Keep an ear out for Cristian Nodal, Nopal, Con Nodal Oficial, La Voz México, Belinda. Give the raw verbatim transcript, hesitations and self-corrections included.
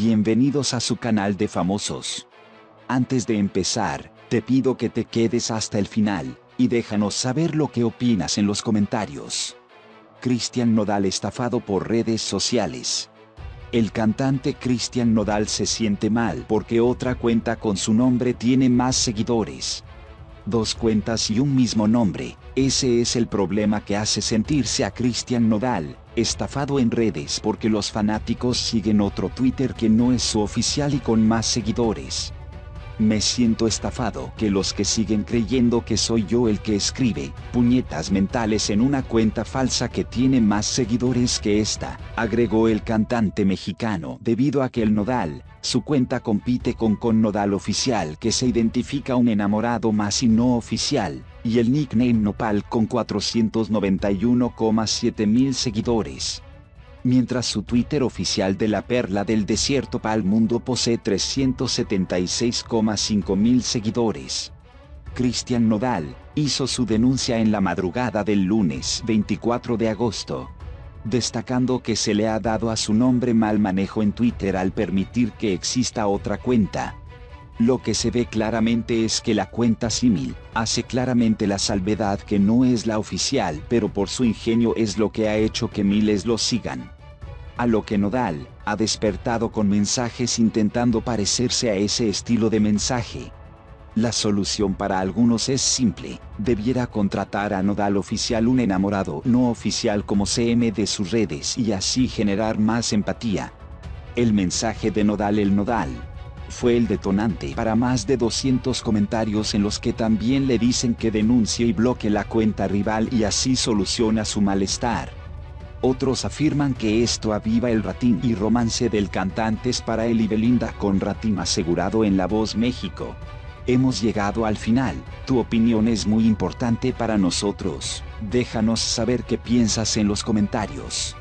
Bienvenidos a su canal de famosos. Antes de empezar, te pido que te quedes hasta el final, y déjanos saber lo que opinas en los comentarios. Cristian Nodal estafado por redes sociales. El cantante Cristian Nodal se siente mal porque otra cuenta con su nombre tiene más seguidores. Dos cuentas y un mismo nombre, ese es el problema que hace sentirse a Cristian Nodal, estafado en redes porque los fanáticos siguen otro Twitter que no es su oficial y con más seguidores. Me siento estafado que los que siguen creyendo que soy yo el que escribe puñetas mentales en una cuenta falsa que tiene más seguidores que esta, agregó el cantante mexicano. Debido a que el Nodal, su cuenta compite con Con Nodal Oficial, que se identifica un enamorado más y no oficial, y el nickname Nopal con cuatrocientos noventa y uno coma siete mil seguidores. Mientras su Twitter oficial de la Perla del Desierto para el mundo posee trescientos setenta y seis coma cinco mil seguidores. Cristian Nodal hizo su denuncia en la madrugada del lunes veinticuatro de agosto, destacando que se le ha dado a su nombre mal manejo en Twitter al permitir que exista otra cuenta. Lo que se ve claramente es que la cuenta símil hace claramente la salvedad que no es la oficial, pero por su ingenio es lo que ha hecho que miles lo sigan. A lo que Nodal ha despertado con mensajes intentando parecerse a ese estilo de mensaje. La solución para algunos es simple, debiera contratar a Nodal Oficial, un enamorado no oficial, como C M de sus redes y así generar más empatía. El mensaje de Nodal el Nodal fue el detonante para más de doscientos comentarios en los que también le dicen que denuncie y bloquee la cuenta rival y así soluciona su malestar. Otros afirman que esto aviva el ratín y romance del cantante es para él y Belinda, con ratín asegurado en La Voz México. Hemos llegado al final, tu opinión es muy importante para nosotros, déjanos saber qué piensas en los comentarios.